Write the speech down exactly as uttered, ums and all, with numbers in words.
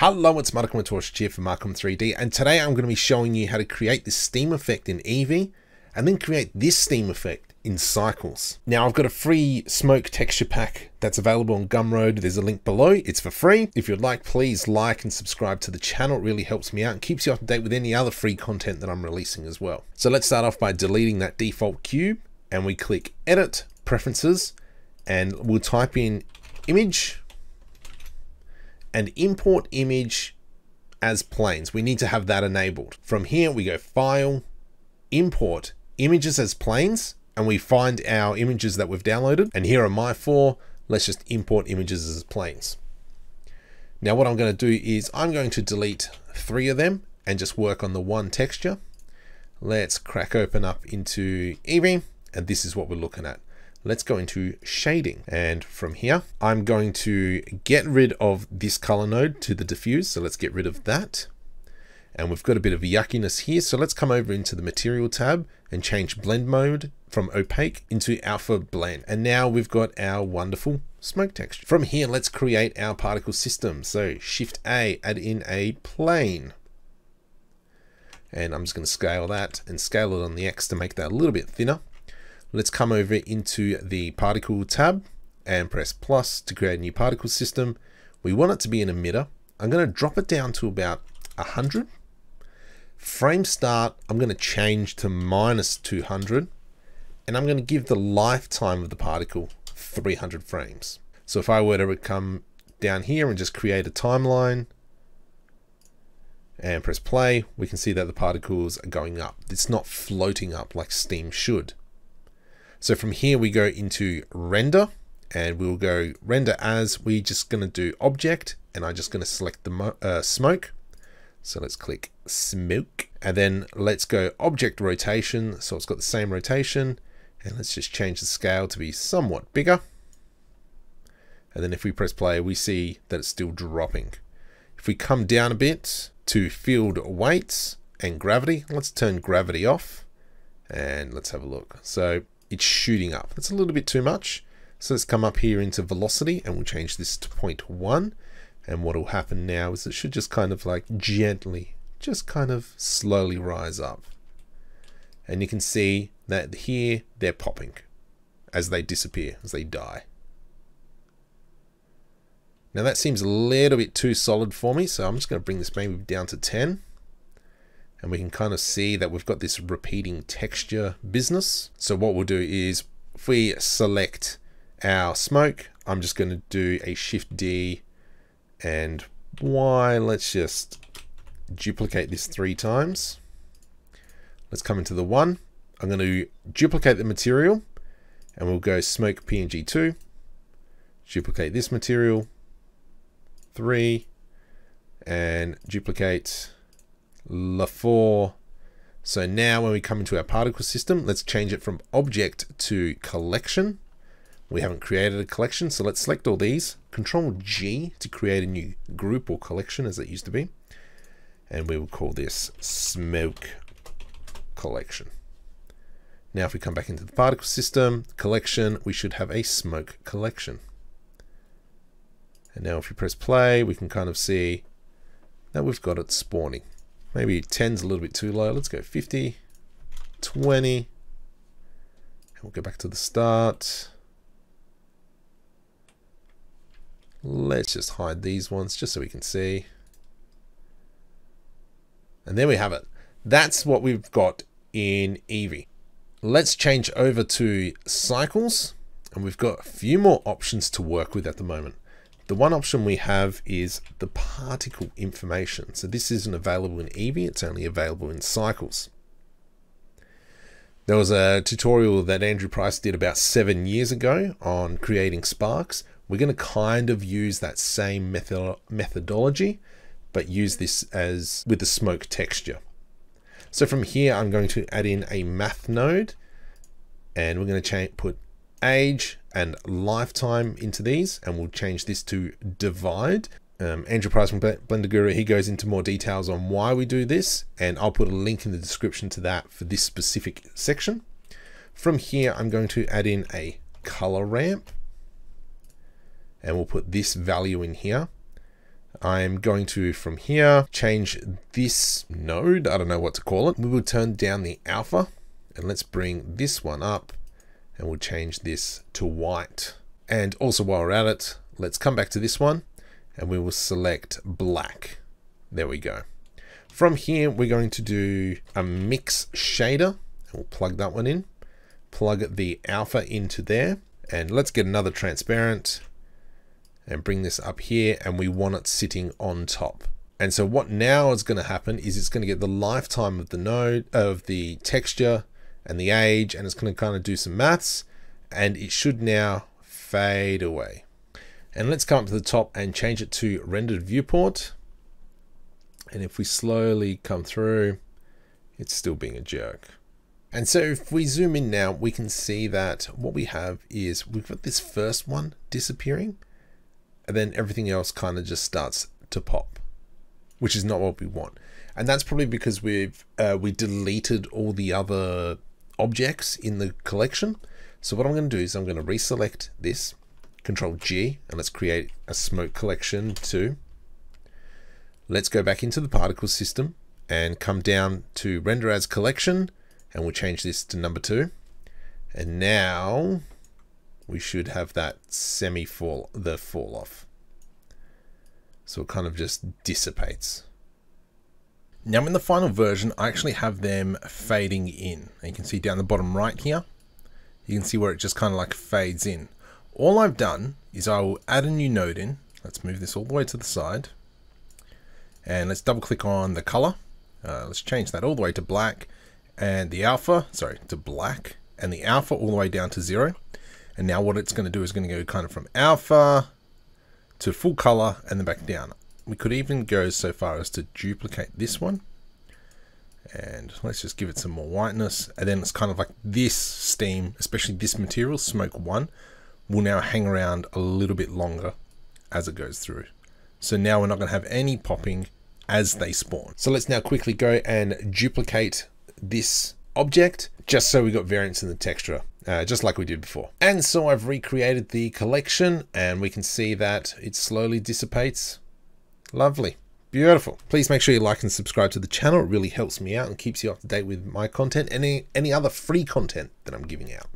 Hello, it's Markom and Tosh here for Markom three D, and today I'm going to be showing you how to create this steam effect in Eevee and then create this steam effect in Cycles. Now, I've got a free smoke texture pack that's available on Gumroad. There's a link below. It's for free. If you'd like, please like and subscribe to the channel. It really helps me out and keeps you up to date with any other free content that I'm releasing as well. So let's start off by deleting that default cube, and we click Edit, Preferences, and we'll type in Image and import image as planes. We need to have that enabled. From here, we go File, Import Images as Planes, and we find our images that we've downloaded. And here are my four. Let's just import images as planes. Now, what I'm going to do is I'm going to delete three of them and just work on the one texture. Let's crack open up into Eevee, and this is what we're looking at. Let's go into shading, and from here, I'm going to get rid of this color node to the diffuse. So let's get rid of that. And we've got a bit of yuckiness here. So let's come over into the material tab and change blend mode from opaque into alpha blend. And now we've got our wonderful smoke texture. From here, let's create our particle system. So shift A, add in a plane. And I'm just gonna scale that and scale it on the X to make that a little bit thinner. Let's come over into the particle tab and press plus to create a new particle system. We want it to be an emitter. I'm going to drop it down to about one hundred. Frame start, I'm going to change to minus two hundred. And I'm going to give the lifetime of the particle three hundred frames. So if I were to come down here and just create a timeline and press play, we can see that the particles are going up. It's not floating up like steam should. So from here, we go into render, and we'll go render as. We're just going to do object, and I'm just going to select the uh, smoke. So let's click smoke, and then let's go object rotation. So it's got the same rotation, and let's just change the scale to be somewhat bigger. And then if we press play, we see that it's still dropping. If we come down a bit to field weights and gravity, let's turn gravity off and let's have a look. So it's shooting up. That's a little bit too much. So let's come up here into velocity, and we'll change this to zero point one. And what will happen now is it should just kind of like gently, just kind of slowly rise up. And you can see that here they're popping as they disappear, as they die. Now that seems a little bit too solid for me. So I'm just going to bring this maybe down to ten. And we can kind of see that we've got this repeating texture business. So what we'll do is if we select our smoke, I'm just going to do a shift D and Y. Let's just duplicate this three times. Let's come into the one. I'm going to duplicate the material, and we'll go smoke P N G two, duplicate this material, three, and duplicate La four. So now when we come into our particle system, let's change it from object to collection. We haven't created a collection, so let's select all these, control G to create a new group or collection as it used to be, and we will call this smoke collection. Now if we come back into the particle system collection, we should have a smoke collection. And now if you press play, we can kind of see that we've got it spawning. Maybe ten's a little bit too low. Let's go fifty, twenty, and we'll go back to the start. Let's just hide these ones just so we can see. And there we have it. That's what we've got in Eevee. Let's change over to Cycles, and we've got a few more options to work with at the moment. The one option we have is the particle information. So this isn't available in Eevee, it's only available in Cycles. There was a tutorial that Andrew Price did about seven years ago on creating sparks. We're gonna kind of use that same method methodology, but use this as with the smoke texture. So from here, I'm going to add in a math node, and we're gonna change, put age and lifetime into these, and we'll change this to divide. Um, Andrew Price from Blender Guru, he goes into more details on why we do this, and I'll put a link in the description to that for this specific section. From here, I'm going to add in a color ramp, and we'll put this value in here. I'm going to, from here, change this node. I don't know what to call it. We will turn down the alpha and let's bring this one up and we'll change this to white. And also while we're at it, let's come back to this one and we will select black. There we go. From here, we're going to do a mix shader and we'll plug that one in, plug the alpha into there, and let's get another transparent and bring this up here, and we want it sitting on top. And so what now is going to happen is it's going to get the lifetime of the node, of the texture and the age, and it's going to kind of do some maths, and it should now fade away. And let's come up to the top and change it to rendered viewport. And if we slowly come through, it's still being a jerk. And so if we zoom in now, we can see that what we have is we've got this first one disappearing, and then everything else kind of just starts to pop, which is not what we want. And that's probably because we've uh, we deleted all the other objects in the collection. So what I'm going to do is I'm going to reselect this, Control G, and let's create a smoke collection too. Let's go back into the particle system and come down to render as collection, and we'll change this to number two. And now we should have that semi fall, the fall off. So it kind of just dissipates. Now in the final version, I actually have them fading in. And you can see down the bottom right here, you can see where it just kind of like fades in. All I've done is I will add a new node in. Let's move this all the way to the side and let's double click on the color. Uh, let's change that all the way to black and the alpha, sorry, to black and the alpha all the way down to zero. And now what it's going to do is going to go kind of from alpha to full color and then back down. We could even go so far as to duplicate this one. And let's just give it some more whiteness. And then it's kind of like this steam, especially this material, smoke one, will now hang around a little bit longer as it goes through. So now we're not going to have any popping as they spawn. So let's now quickly go and duplicate this object just so we got variance in the texture. Uh, just like we did before. And so I've recreated the collection and we can see that it slowly dissipates. Lovely, beautiful. Please make sure you like and subscribe to the channel. It really helps me out and keeps you up to date with my content and any, any other free content that I'm giving out.